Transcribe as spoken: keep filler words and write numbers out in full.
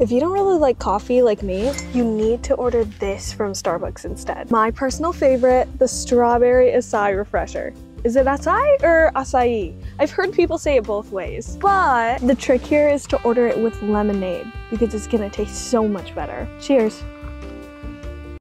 If you don't really like coffee like me, you need to order this from Starbucks instead. My personal favorite, the Strawberry Asai Refresher. Is it acai or acai? I've heard people say it both ways, but the trick here is to order it with lemonade because it's gonna taste so much better. Cheers.